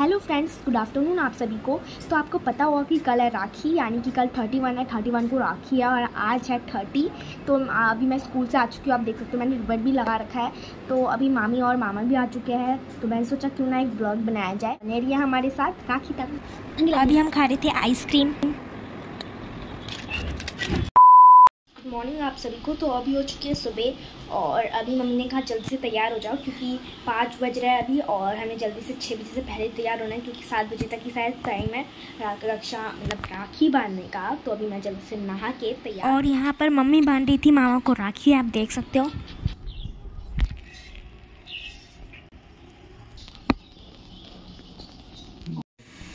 Hello friends, good afternoon आप सभी को। तो आपको पता होगा कि कल है राखी, यानी कि कल 31 है, 31 को राखी है और आज है 30। तो अभी मैं स्कूल से आ चुकी हूँ, आप देख सकते हो मैंने रिबन भी लगा रखा है। तो अभी मामी और मामा भी आ चुके हैं, तो मैंने सोचा क्यों ना एक ब्लॉग बनाया जाए। बने रहिए हमारे साथ राखी तक। अभी हम खा रहे थे आइसक्रीम। गुड मॉर्निंग आप सभी को। तो अभी हो चुकी है सुबह और अभी मम्मी ने कहा जल्दी से तैयार हो जाओ क्योंकि 5 बज रहा है अभी और हमें जल्दी से 6 बजे से पहले तैयार होना है क्योंकि 7 बजे तक ही शायद टाइम है रक्षा मतलब राखी बांधने का। तो अभी मैं जल्दी से नहा के तैयार। और यहाँ पर मम्मी बांध रही थी मामा को राखी, आप देख सकते हो।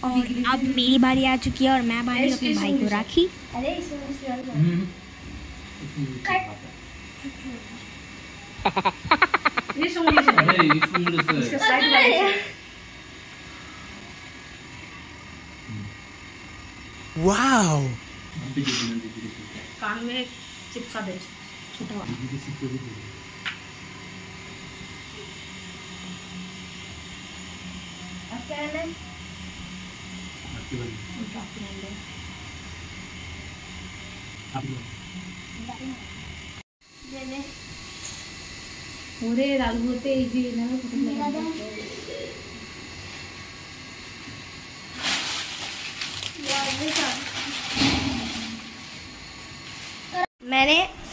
और अब मेरी बारी आ चुकी है और मैं बांध रही हूँ अपने भाई को राखी। अरे वाव, कान में चिपका दे छोटा। मैंने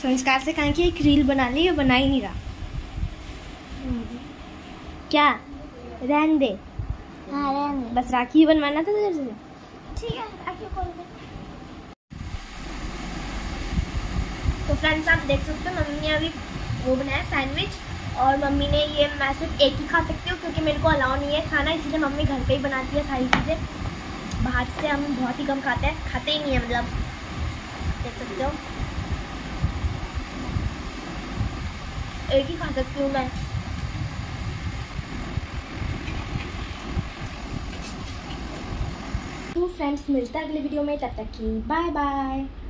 संस्कार से कहा कि एक रील बना ली, ये बना ही नहीं रहा। क्या रहने दे, बस राखी बनवाना था तुझे। ठीक है, राखी खोल दे। तो फ्रेंड्स आप देख सकते हो मम्मी ने अभी वो बनाया सैंडविच और मम्मी ने ये मैं सिर्फ एक ही खा सकती हूँ क्योंकि मेरे को अलाउ नहीं है खाना, इसलिए मम्मी घर पे ही बनाती है सारी चीज़ें। बाहर से हम बहुत ही कम खाते हैं, खाते ही नहीं है मतलब, देख सकते हो। एक ही खा सकती हूँ मैं। तो फ्रेंड्स मिलते हैं अगले वीडियो में, तब तक की बाय बाय।